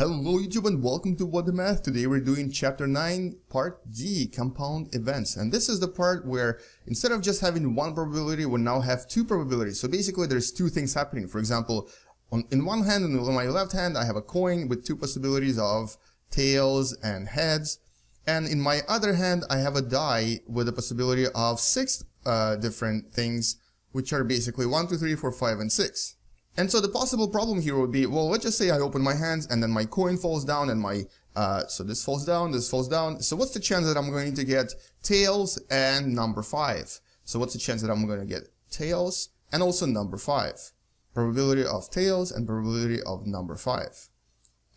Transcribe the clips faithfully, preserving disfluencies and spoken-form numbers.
Hello YouTube and welcome to What Da Math. Today we're doing chapter nine part D, compound events, and this is the part where instead of just having one probability we now have two probabilities. So basically there's two things happening. For example, on in one hand, on my left hand I have a coin with two possibilities of tails and heads, and in my other hand I have a die with a possibility of six uh, different things, which are basically one, two, three, four, five and six. And so the possible problem here would be, well, let's just say I open my hands and then my coin falls down and my, uh, so this falls down, this falls down. So what's the chance that I'm going to get tails and number five? So what's the chance that I'm going to get tails and also number five? Probability of tails and probability of number five.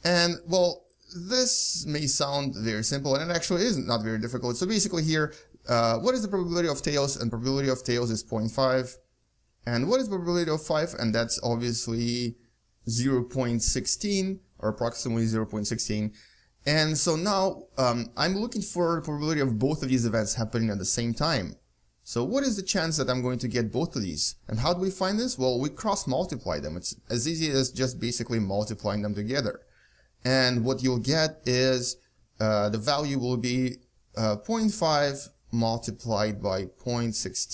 And well, this may sound very simple and it actually is not very difficult. So basically here, uh, what is the probability of tails? And probability of tails is zero point five. And what is probability of five? And that's obviously zero point one six, or approximately zero point one six. And so now um, I'm looking for the probability of both of these events happening at the same time. So what is the chance that I'm going to get both of these? And how do we find this? Well, we cross-multiply them. It's as easy as just basically multiplying them together. And what you'll get is uh, the value will be uh, zero point five multiplied by zero point one six.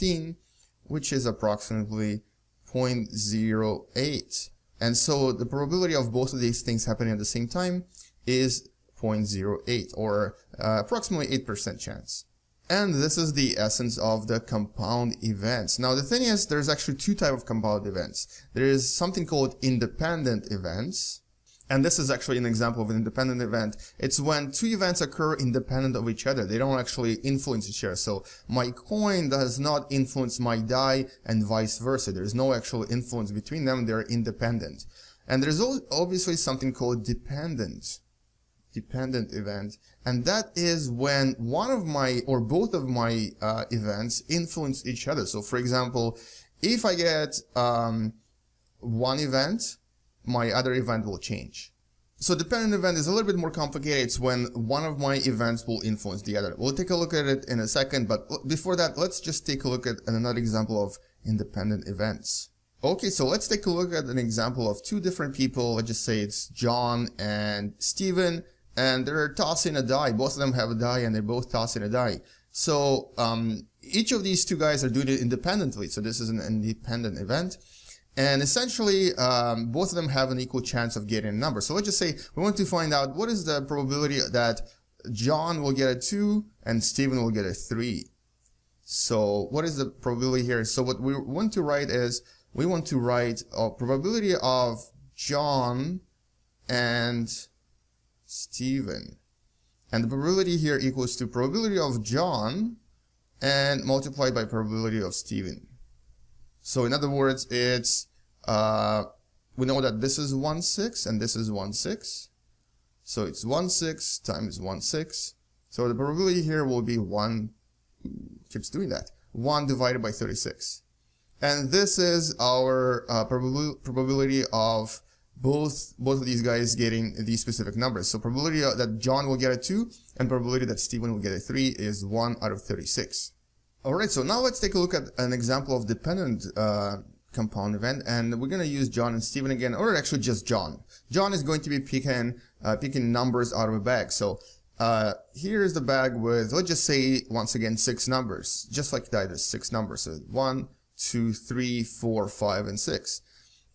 Which is approximately zero point zero eight. And so the probability of both of these things happening at the same time is zero point zero eight, or uh, approximately eight percent chance. And this is the essence of the compound events. Now the thing is, there's actually two types of compound events. There is something called independent events. And this is actually an example of an independent event. It's when two events occur independent of each other. They don't actually influence each other. So my coin does not influence my die and vice versa. There's no actual influence between them. They're independent. And there's obviously something called dependent. Dependent event. And that is when one of my or both of my uh, events influence each other. So for example, if I get um, one event, my other event will change. So dependent event is a little bit more complicated. It's when one of my events will influence the other. We'll take a look at it in a second, but before that, let's just take a look at another example of independent events. Okay, so let's take a look at an example of two different people. Let's just say it's John and Steven, and they're tossing a die. Both of them have a die, and they're both tossing a die. So um, each of these two guys are doing it independently. So this is an independent event. And essentially, um, both of them have an equal chance of getting a number. So let's just say we want to find out what is the probability that John will get a two and Steven will get a three. So what is the probability here? So what we want to write is, we want to write a probability of John and Steven. And the probability here equals to probability of John and multiplied by probability of Steven. So in other words, it's, uh, we know that this is one sixth and this is one sixth. So it's one sixth times one sixth. So the probability here will be one, keeps doing that, one divided by thirty-six. And this is our uh, prob probability of both, both of these guys getting these specific numbers. So probability that John will get a two and probability that Steven will get a three is one out of thirty-six. Alright, so now let's take a look at an example of dependent uh, compound event, and we're going to use John and Steven again, or actually just John. John is going to be picking, uh, picking numbers out of a bag. So uh, here's the bag with, let's just say, once again, six numbers. Just like that, there's six numbers. So one, two, three, four, five, and six.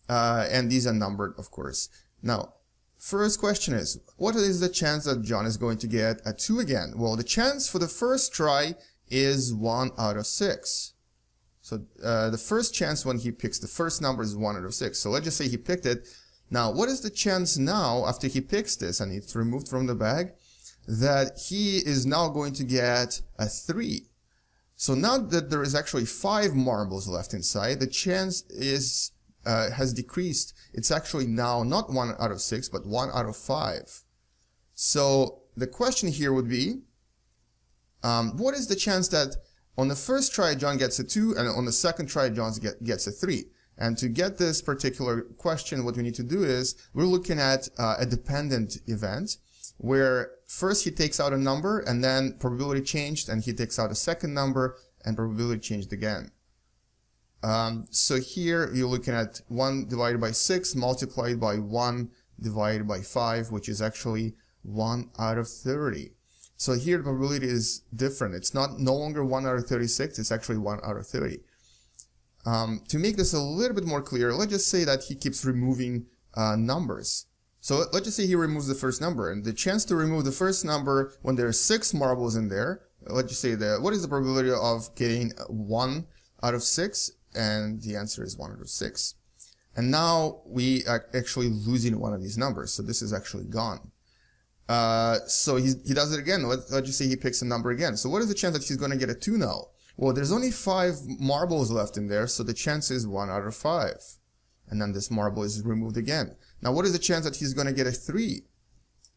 Uh, and these are numbered, of course. Now, first question is, what is the chance that John is going to get a two again? Well, the chance for the first try is one out of six. So uh, the first chance when he picks the first number is one out of six. So let's just say he picked it. Now what is the chance now after he picks this and it's removed from the bag that he is now going to get a three? So now that there is actually five marbles left inside, the chance is uh, has decreased. It's actually now not one out of six but one out of five. So the question here would be, Um, what is the chance that on the first try John gets a two and on the second try John get, gets a three? And to get this particular question, what we need to do is we're looking at uh, a dependent event where first he takes out a number and then probability changed, and he takes out a second number and probability changed again. Um, so here you're looking at one divided by six multiplied by one divided by five, which is actually one out of thirty. So here the probability is different. It's not no longer one out of thirty-six, it's actually one out of thirty. Um, to make this a little bit more clear, let's just say that he keeps removing uh, numbers. So let's just say he removes the first number, and the chance to remove the first number when there are six marbles in there, let's just say that, what is the probability of getting one out of six? And the answer is one out of six. And now we are actually losing one of these numbers, so this is actually gone. Uh, so he, he does it again. Let's, let's just say he picks a number again. So what is the chance that he's going to get a two now? Well, there's only five marbles left in there, so the chance is one out of five. And then this marble is removed again. Now, what is the chance that he's going to get a three?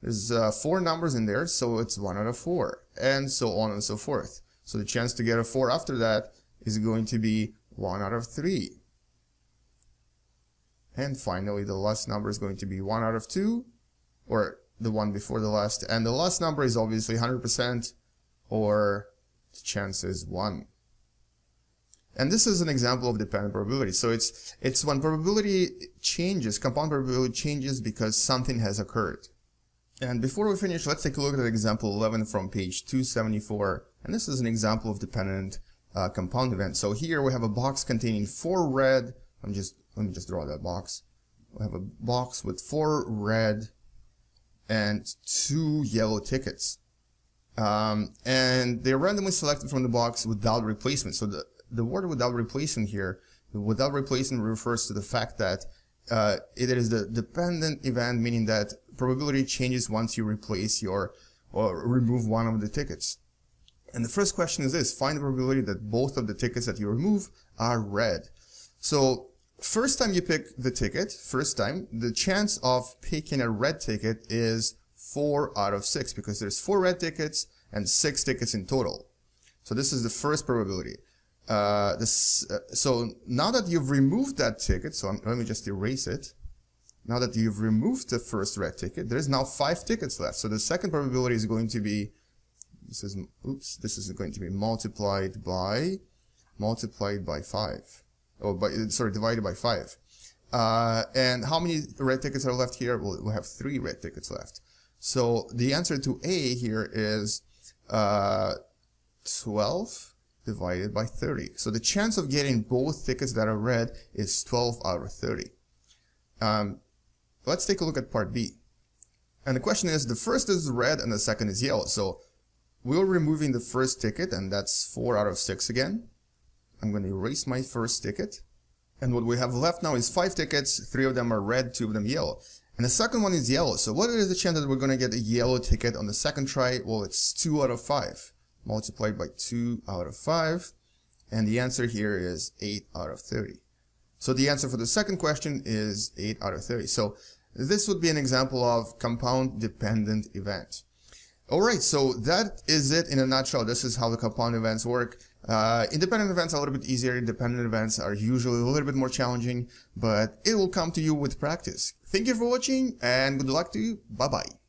There's uh, four numbers in there, so it's one out of four, and so on and so forth. So the chance to get a four after that is going to be one out of three. And finally, the last number is going to be one out of two, or the one before the last. And the last number is obviously one hundred percent, or the chance is one. And this is an example of dependent probability. So it's it's when probability changes, compound probability changes because something has occurred. And before we finish, let's take a look at example eleven from page two seventy-four. And this is an example of dependent uh, compound event. So here we have a box containing four red. I'm just let me just draw that box. We have a box with four red and two yellow tickets, um, and they're randomly selected from the box without replacement. So the The word without replacement here, without replacement refers to the fact that uh, it is the dependent event, meaning that probability changes once you replace your or remove one of the tickets. And the first question is this: find the probability that both of the tickets that you remove are red. So first time you pick the ticket, first time, the chance of picking a red ticket is four out of six, because there's four red tickets and six tickets in total. So this is the first probability. Uh, this, uh, so now that you've removed that ticket, so I'm, let me just erase it. Now that you've removed the first red ticket, there's now five tickets left. So the second probability is going to be, this is, oops, this is going to be multiplied by, multiplied by five. Oh, by, sorry, divided by five. Uh, and how many red tickets are left here? Well, we have three red tickets left. So the answer to A here is uh, twelve. Divided by thirty. So the chance of getting both tickets that are red is twelve out of thirty. Um, let's take a look at part B. And the question is, the first is red and the second is yellow. So we're removing the first ticket, and that's four out of six again. I'm going to erase my first ticket. And what we have left now is five tickets. Three of them are red, two of them yellow. And the second one is yellow. So what is the chance that we're going to get a yellow ticket on the second try? Well, it's two out of five. Multiplied by two out of five, and the answer here is eight out of thirty. So the answer for the second question is eight out of thirty. So this would be an example of compound dependent event. Alright, so that is it in a nutshell. This is how the compound events work. Uh, independent events are a little bit easier. Dependent events are usually a little bit more challenging, but it will come to you with practice. Thank you for watching, and good luck to you. Bye-bye.